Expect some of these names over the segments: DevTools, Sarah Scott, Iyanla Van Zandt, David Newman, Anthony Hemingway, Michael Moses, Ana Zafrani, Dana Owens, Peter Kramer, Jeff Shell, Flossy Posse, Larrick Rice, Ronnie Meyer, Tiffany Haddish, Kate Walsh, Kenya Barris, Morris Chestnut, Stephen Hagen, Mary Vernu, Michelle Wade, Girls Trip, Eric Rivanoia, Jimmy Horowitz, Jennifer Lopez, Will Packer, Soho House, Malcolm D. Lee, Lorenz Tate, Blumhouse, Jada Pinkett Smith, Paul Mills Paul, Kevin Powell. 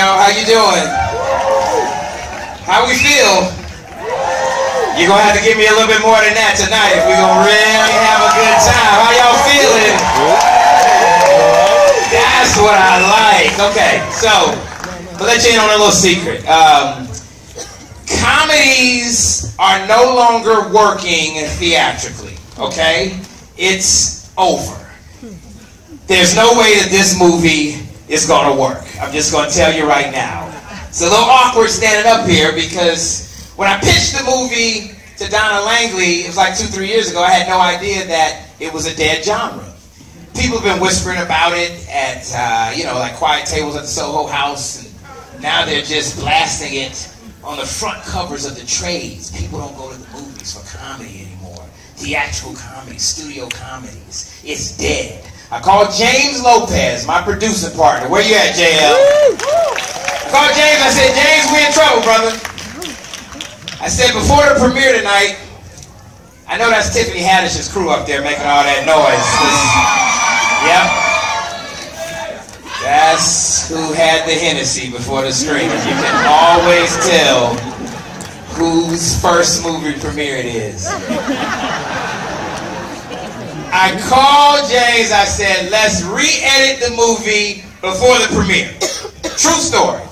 How you doing? How we feel? You're gonna have to give me a little bit more than that tonight if we're gonna really have a good time. How y'all feeling? That's what I like. Okay, so I'll let you in on a little secret. Comedies are no longer working theatrically. Okay, it's over. There's no way that this movie is gonna work. I'm just going to tell you right now. It's a little awkward standing up here because when I pitched the movie to Donna Langley, it was like 2-3 years ago, I had no idea that it was a dead genre. People have been whispering about it at, like quiet tables at the Soho House, and now they're just blasting it on the front covers of the trades. People don't go to the movies for comedy anymore. Theatrical comedy, studio comedies. It's dead. I called James Lopez, my producing partner. Where you at, JL? I called James, I said, James, we're in trouble, brother. I said, before the premiere tonight, I know that's Tiffany Haddish's crew up there making all that noise. Yep. That's who had the Hennessy before the screen. You can always tell whose first movie premiere it is. I called James, I said, let's re-edit the movie before the premiere. True story.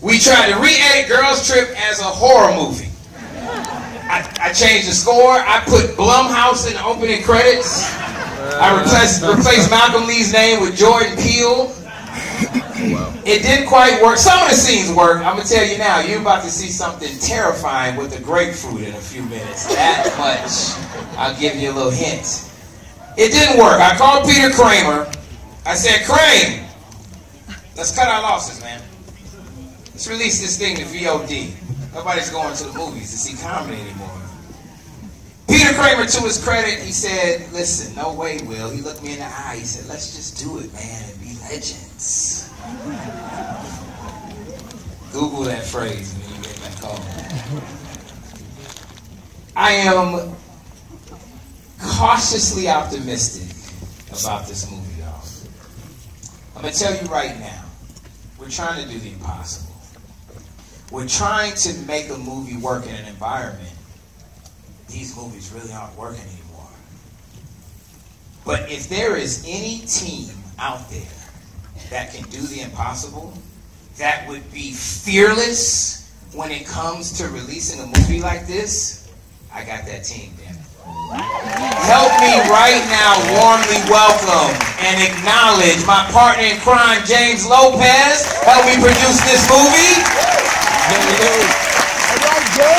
We tried to re-edit Girls Trip as a horror movie. I changed the score, I put Blumhouse in the opening credits. I replaced Malcolm Lee's name with Jordan Peele. It didn't quite work. Some of the scenes work. I'm going to tell you now, you're about to see something terrifying with the grapefruit in a few minutes. That much, I'll give you a little hint. It didn't work. I called Peter Kramer. I said, Kramer, let's cut our losses, man. Let's release this thing to VOD. Nobody's going to the movies to see comedy anymore. Peter Kramer, to his credit, he said, listen, no way, Will. He looked me in the eye. He said, let's just do it, man, and be legends. Google that phrase when you get that call. I am cautiously optimistic about this movie, y'all. I'm going to tell you right now, we're trying to do the impossible. We're trying to make a movie work in an environment these movies really aren't working anymore. But if there is any team out there that can do the impossible, that would be fearless when it comes to releasing a movie like this, I got that team there. Help me right now warmly welcome and acknowledge my partner in crime, James Lopez. Help me produce this movie.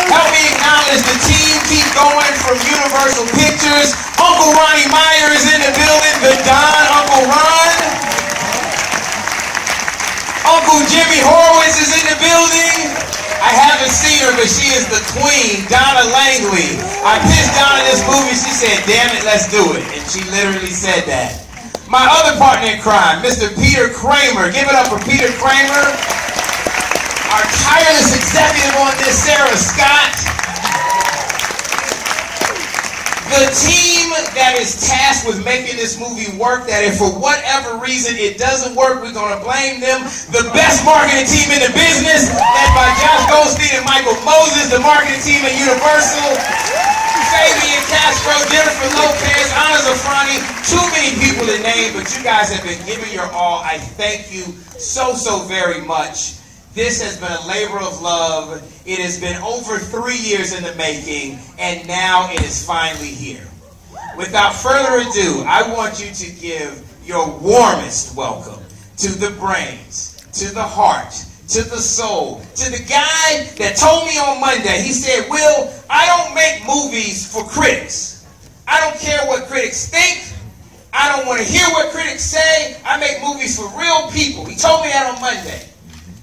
Help me acknowledge the team Keep Going from Universal Pictures. Uncle Ronnie Meyer is in the building, the Don, Uncle Ron. Uncle Jimmy Horowitz is in the building. I haven't seen her, but she is the queen, Donna Langley. I pitched Donna this movie, she said, damn it, let's do it. And she literally said that. My other partner in crime, Mr. Peter Kramer. Give it up for Peter Kramer. Our tireless executive on this, Sarah Scott. The team that is tasked with making this movie work, that if for whatever reason it doesn't work, we're going to blame them. The best marketing team in the business, led by Josh Goldstein and Michael Moses, the marketing team at Universal. Fabian Castro, Jennifer Lopez, Ana Zafrani. Too many people to name, but you guys have been giving your all. I thank you so, so very much. This has been a labor of love. It has been over 3 years in the making, and now it is finally here. Without further ado, I want you to give your warmest welcome to the brains, to the heart, to the soul, to the guy that told me on Monday, he said, Will, I don't make movies for critics. I don't care what critics think. I don't want to hear what critics say. I make movies for real people. He told me that on Monday.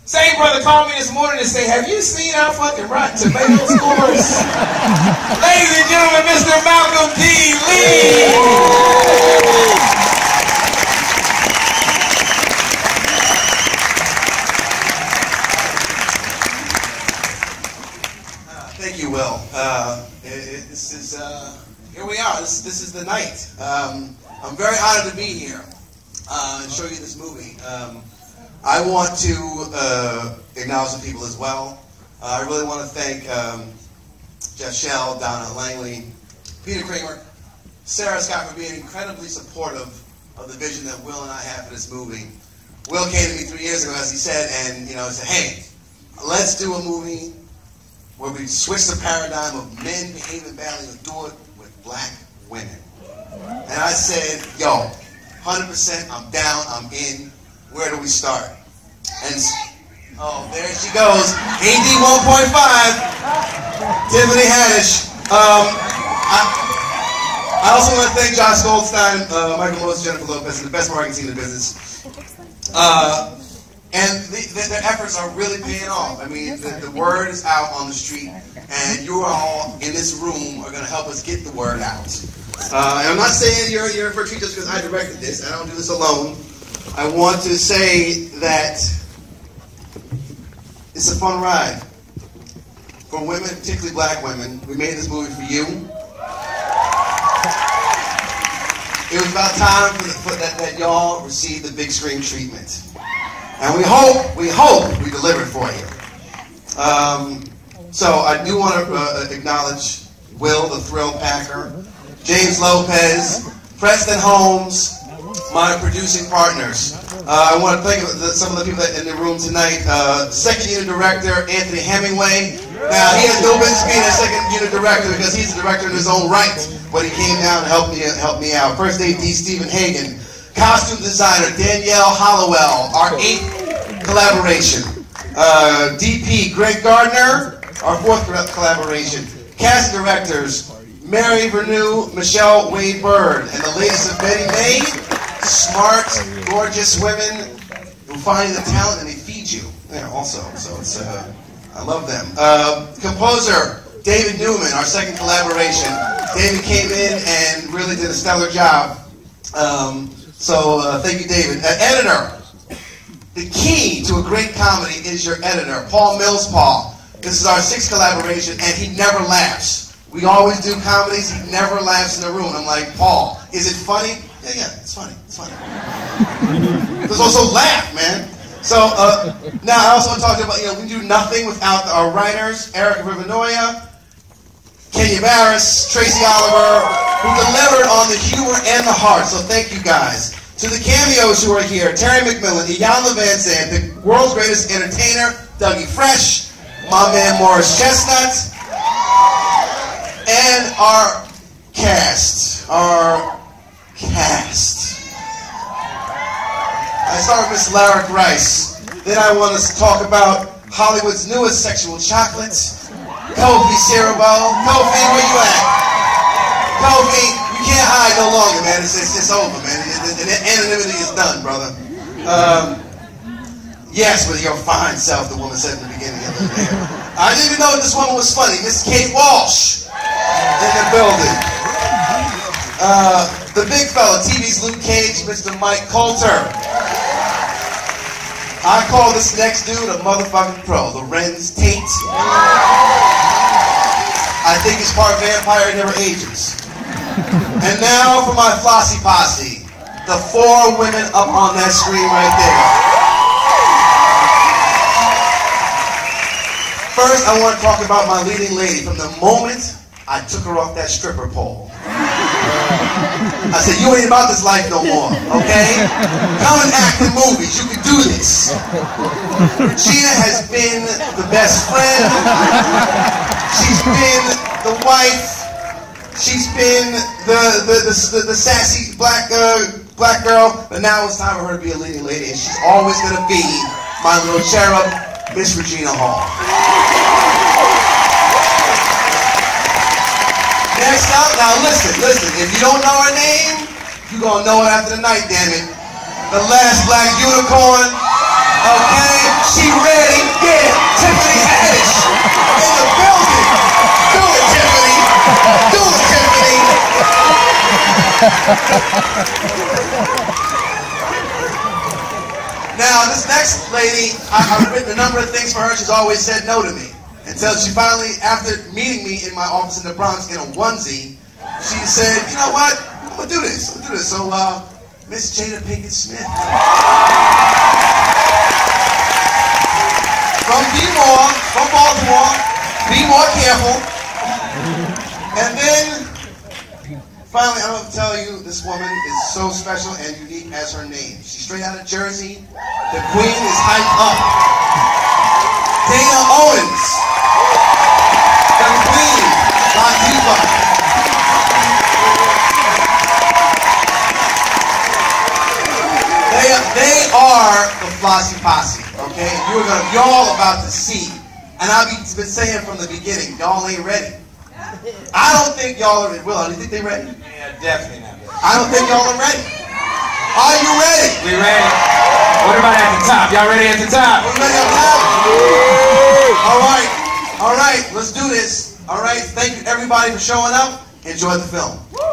Same brother called me this morning and said, have you seen our fucking Rotten Tomatoes scores? Ladies and gentlemen, Mr. Malcolm D. Lee! Thank you, Will. This is, here we are. This is the night. I'm very honored to be here and show you this movie. I want to acknowledge some people as well. I really want to thank Jeff Shell, Donna Langley, Peter Kramer, Sarah Scott for being incredibly supportive of the vision that Will and I have for this movie. Will came to me 3 years ago, as he said, and he said, hey, let's do a movie where we switch the paradigm of men behaving badly and do it with black women. And I said, yo, 100%, I'm down, I'm in. Where do we start? And oh, there she goes. AD 1.5. Tiffany Haddish. I also want to thank Josh Goldstein, Michael Moses, Jennifer Lopez, and the best marketing team in the business. And their efforts are really paying off. I mean, the word is out on the street, and you all in this room are going to help us get the word out. And I'm not saying you're in for a treat just because I directed this. I don't do this alone. I want to say that it's a fun ride for women, particularly black women. We made this movie for you. It was about time that y'all received the big screen treatment, and we hope we delivered for you. So I do want to acknowledge Will, the Thrill Packer, James Lopez, Preston Holmes, my producing partners. I want to thank some of the people that in the room tonight. Second unit director, Anthony Hemingway. Now, he has no business being a second unit director because he's a director in his own right, but he came down and helped me out. First AD, Stephen Hagen. Costume designer, Danielle Hallowell, our 8th collaboration. DP, Greg Gardner, our 4th collaboration. Cast directors, Mary Vernu, Michelle Wade, Byrd, and the latest of Betty May. Smart, gorgeous women who find the talent and they feed you. Yeah, also, so it's I love them. Composer David Newman, our second collaboration. David came in and really did a stellar job. So thank you, David. Editor. The key to a great comedy is your editor, Paul Mills Paul. This is our 6th collaboration, and he never laughs. We always do comedies. He never laughs in the room. I'm like, Paul, is it funny? Yeah, it's funny, it's funny. There's also laugh, man. So, now I also talked about, we do nothing without our writers, Eric Rivanoia, Kenya Barris, Tracy Oliver, who delivered on the humor and the heart, so thank you guys. To the cameos who are here, Terry McMillan, Iyanla Van Zandt, the world's greatest entertainer, Dougie Fresh, my man Morris Chestnut, and our cast, I start with Miss Larrick Rice. Then I want to talk about Hollywood's newest sexual chocolate, Kofi Cerebo. Kofi, where you at? Kofi, you can't hide no longer, man. It's over, man. The anonymity is done, brother. Yes, with your fine self, the woman said in the beginning of the day. I didn't even know this woman was funny. Miss Kate Walsh in the building. The big fella, TV's Luke Cage, Mr. Mike Coulter. I call this next dude a motherfucking pro, Lorenz Tate. I think he's part vampire and never ages. And now for my flossy posse, the 4 women up on that screen right there. First, I want to talk about my leading lady from the moment I took her off that stripper pole. I said, you ain't about this life no more, okay? Come and act in movies, you can do this. Regina has been the best friend. She's been the wife. She's been the sassy black girl. But now it's time for her to be a leading lady, and she's always going to be my little cherub, Miss Regina Hall. Next up, now listen, if you don't know her name, you're going to know it after the night, damn it. The last black unicorn, okay? She ready? Yeah, Tiffany Haddish in the building. Do it, Tiffany. Do it, Tiffany. Now, this next lady, I've written a number of things for her. She's always said no to me. Until she finally, after meeting me in my office in the Bronx in a onesie, she said, you know what? I'm going to do this. I'm going to do this. So, Miss Jada Pinkett Smith. From B-more, from Baltimore. Be more careful. And then, finally, I'm going to tell you, this woman is so special and unique as her name. She's straight out of Jersey. The queen is hyped up. Dana Owens. They are the Flossy Posse, okay? Y'all about to see, and I've been saying from the beginning, y'all ain't ready. I don't think y'all are ready. Will, do you think they're ready? Yeah, definitely not. I don't think y'all are ready. Are you ready? We ready. What about at the top? Y'all ready at the top? We're ready at the top. Alright, alright, let's do this. Alright, thank you everybody for showing up. Enjoy the film.